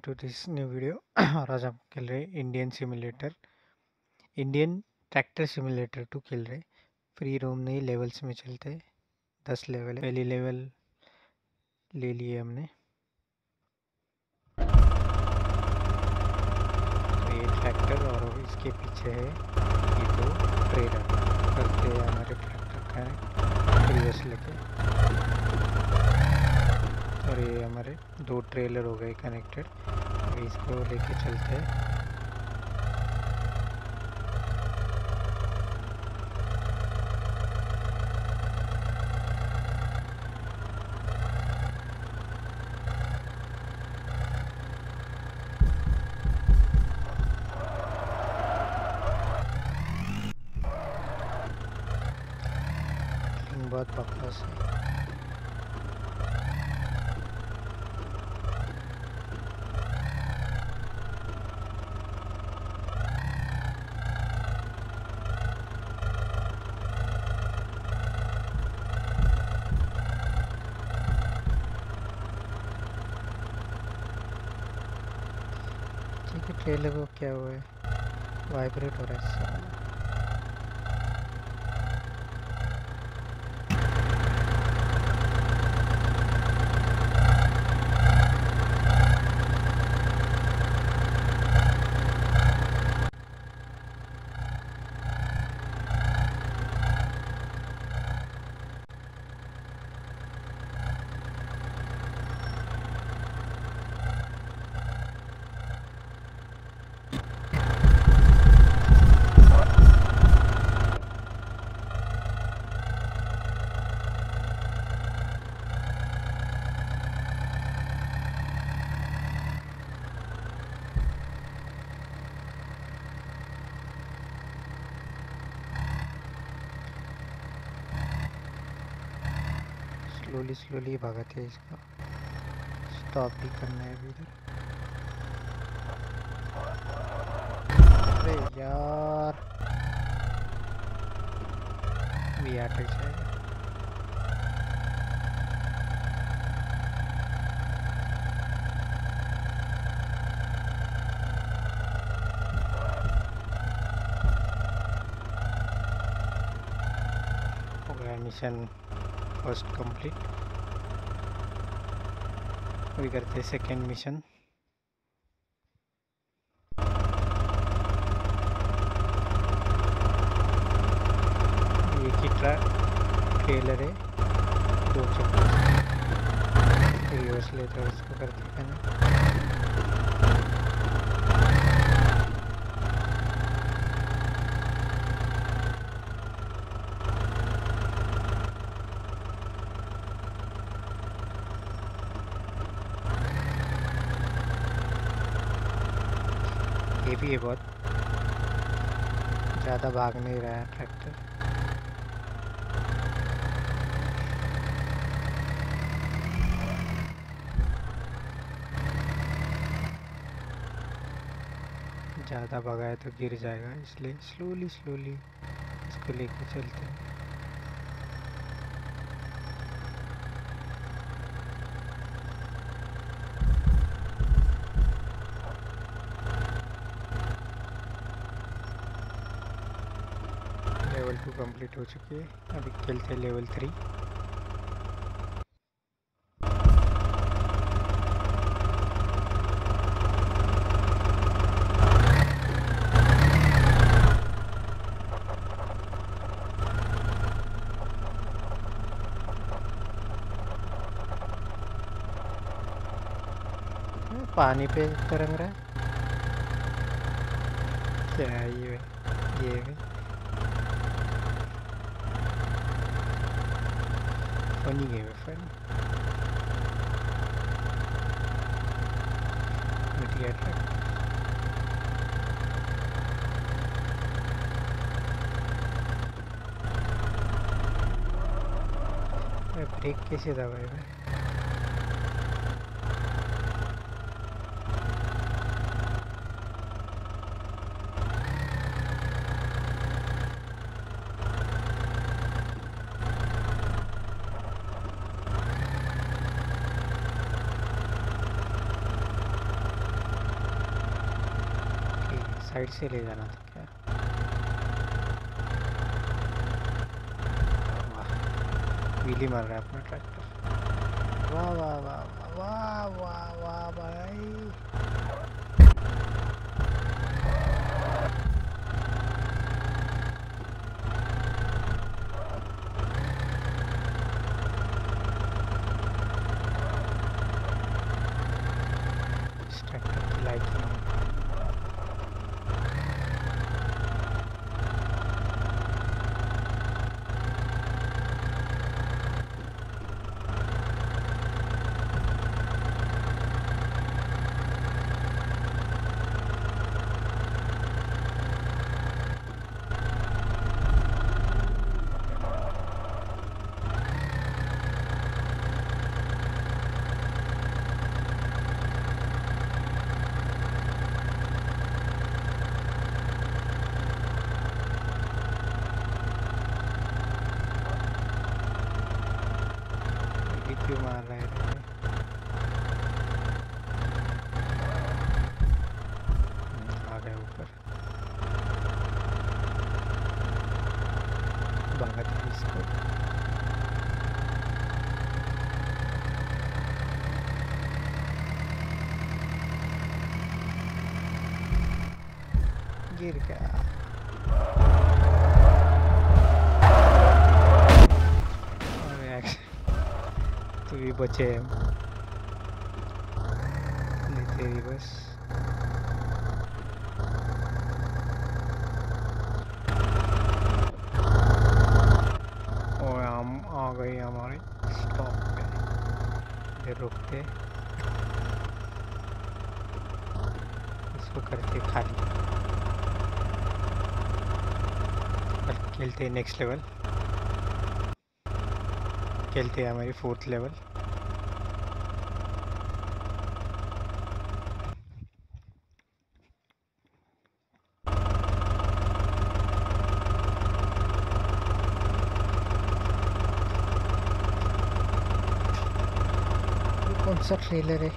Welcome to this new video. और आज हम खेल रहे हैं इंडियन ट्रैक्टर सिमुलेटर 2 खेल रहे। फ्री रोम नहीं, लेवल्स में चलते हैं। 10 लेवल है। पहली लेवल ले लिए हमने। तो ये ट्रैक्टर और इसके पीछे है ये तो ट्रेलर करते हैं। हमारे ट्रैक्टर का है प्रीवियस लेके, और ये हमारे दो ट्रेलर हो गए कनेक्टेड। इसको लेके चलते हैं। बहुत बकवास है। ट्रेलर को क्या हुआ है, वाइब्रेट हो रहा है। स्लोली भागते हैं। इसको स्टॉप भी करना है अभी। अरे यार भी आटे चाहिए। Mission first complete. अभी करते हैं सेकेंड मिशन। ये की ट्रेलर है, दो चक्कर रिवर्स लेते हैं। उसको करते हैं भी है। बहुत ज़्यादा भाग नहीं रहा है ट्रैक्टर। ज़्यादा भगाए तो गिर जाएगा, इसलिए स्लोली इसको लेके चलते हैं। लेवल 2 कंप्लीट हो चुकी है। अभी खेलते हैं लेवल 3। पानी पे तरंग रहा है क्या? ये है। फनी गेम है, फनी। मिट गया ट्रैक्टर। ब्रेक कैसे दबाए भाई? साइड से ले जाना था क्या? वाह, व्हीली मार रहा है अपना ट्रैक्टर। वाह वाह वाह वाह वाह वाह वाह भाई। गिर गया। तू भी बचे नहीं तेरी बस। और हम आ गए हमारे स्टॉप पे। रुकते इसको करते खाली, खेलते हैं नेक्स्ट लेवल, खेलते हैं हमारी 4th लेवल। कौन सा ट्रेलर है?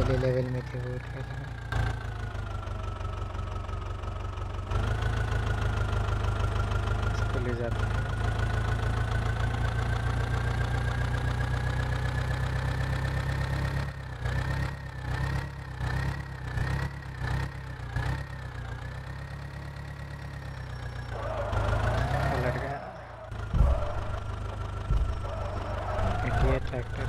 पहले लेवल में थे वो ट्रेलर। इसको ले जाते हैं। लग गया ये ट्रैक्टर है।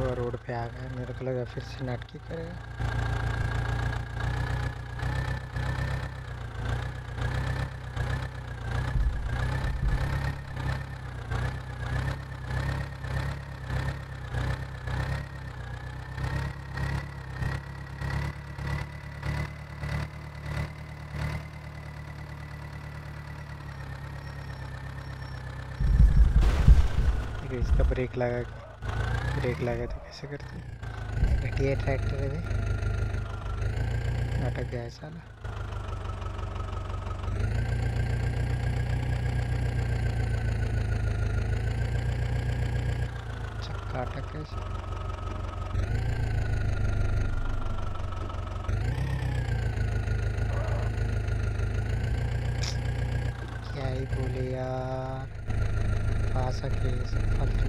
वो रोड पे आ गया, मेरे को लगा फिर से नाटकी करेगा। इसका ब्रेक लगा, ब्रेक लगा तो कैसे करते हैं? घटिया ट्रैक्टर है भाई, अटक गया है साला। चक्का अटक गया। क्या ही बोले यार, पास आके सब फालतू।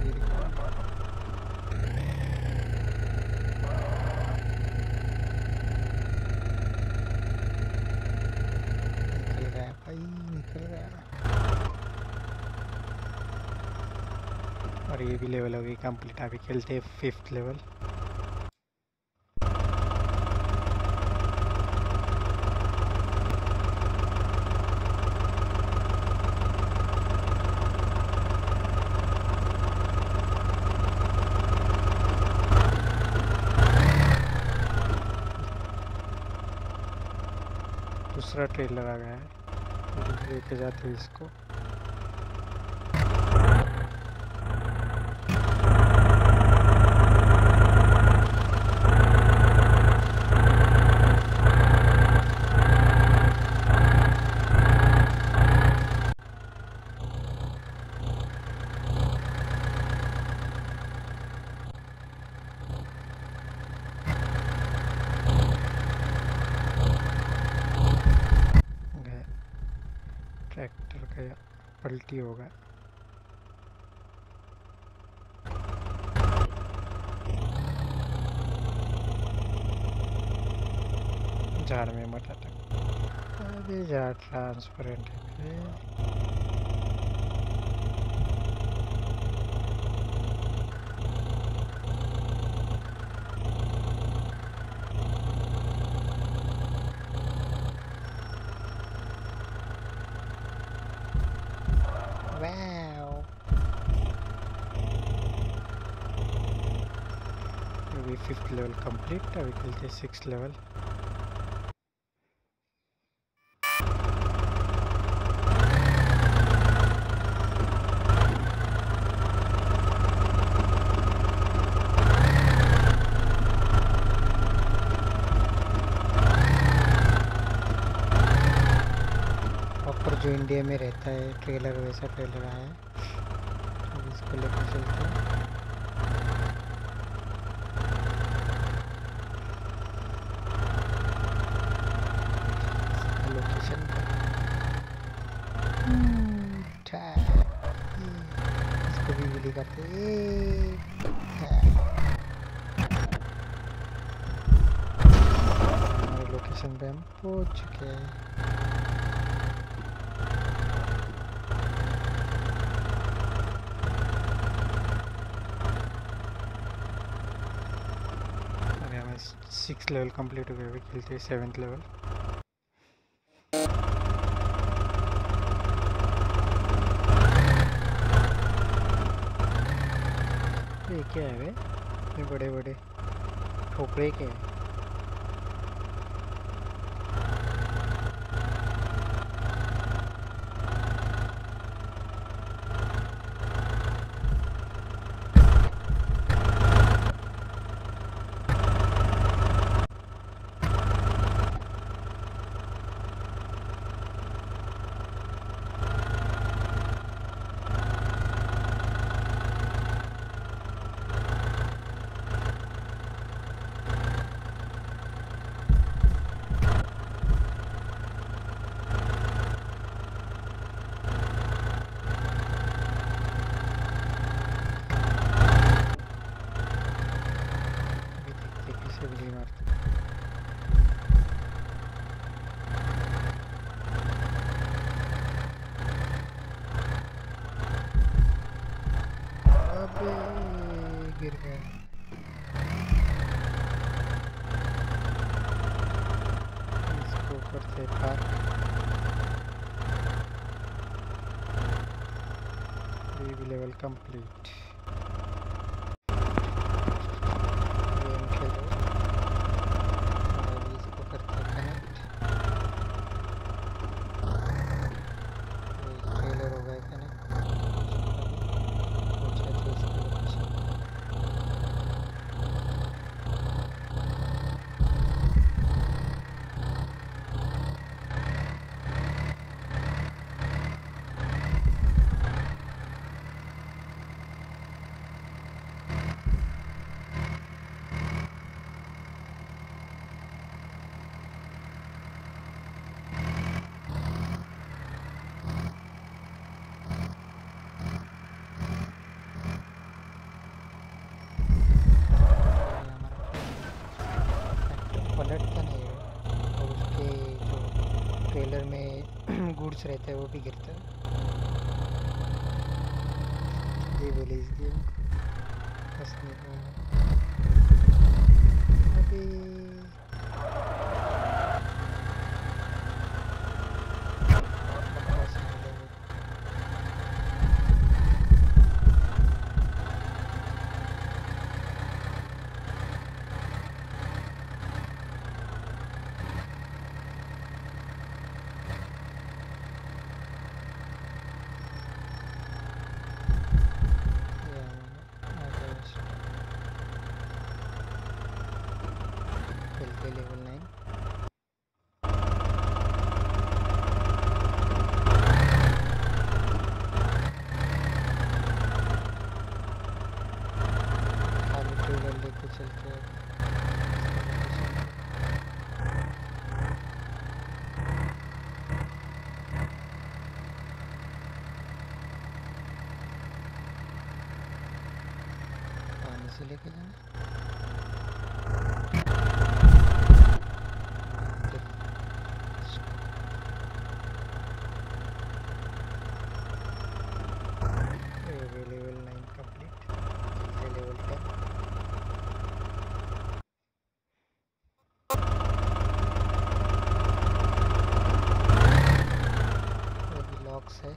और ये भी लेवल हो गई कंप्लीट। अभी खेलते हैं 5th लेवल। दूसरा ट्रेलर आ गया है, लेके जाते हैं इसको। पलटी हो गए। झाड़ में मत अटक। अरे झाड़ ट्रांसपेरेंट है। फिफ्थ लेवल कंप्लीट, अभी खेलते हैं सिक्स लेवल। प्रॉपर जो इंडिया में रहता है ट्रेलर वैसा ट्रेलर आया है, तो इसको लेकर चलते हैं। लोकेशन पे हम पहुंच चुके हैं। अरे हमें सिक्स लेवल कंप्लीट हो गया, अभी खेलते हैं सेवेंथ लेवल। क्या है वे बड़े बड़े ठोकरे के हैं। गिर गया इसको करते पार। भी लेवल कंप्लीट। रहता है वो भी गिरता है। ये बोले इस गेम हंसने को अभी कैसे लेके जाना? लेवल 9 कंप्लीट, लेवल 10 और भी लॉक्स है।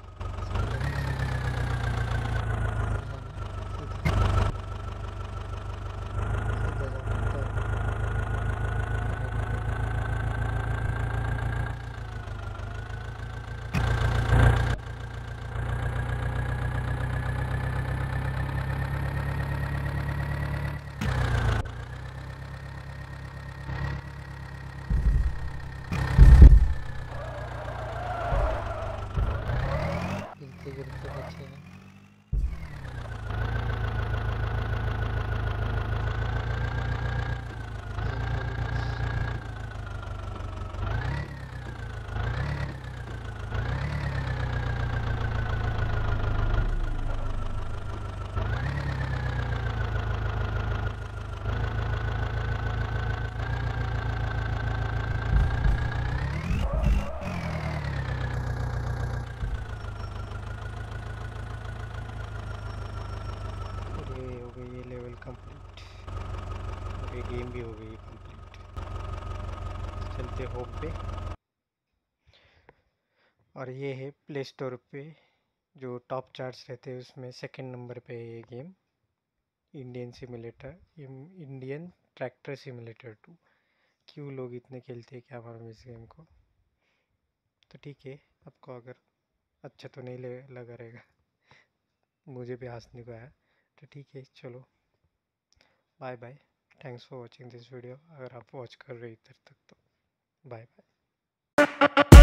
गेम भी हो गई कंप्लीट। चलते होम पे, और ये है प्ले स्टोर पे जो टॉप चार्ट्स रहते हैं उसमें सेकंड नंबर पे है ये गेम, इंडियन ट्रैक्टर सिमुलेटर 2। क्यों लोग इतने खेलते हैं क्या मालूम इस गेम को। तो ठीक है, आपको अगर अच्छा तो नहीं लगा रहेगा, मुझे भी हंसने को आया। तो ठीक है, चलो bye bye. Thanks for watching this video. अगर आप वॉच कर रहे इधर तक तो बाय बाय।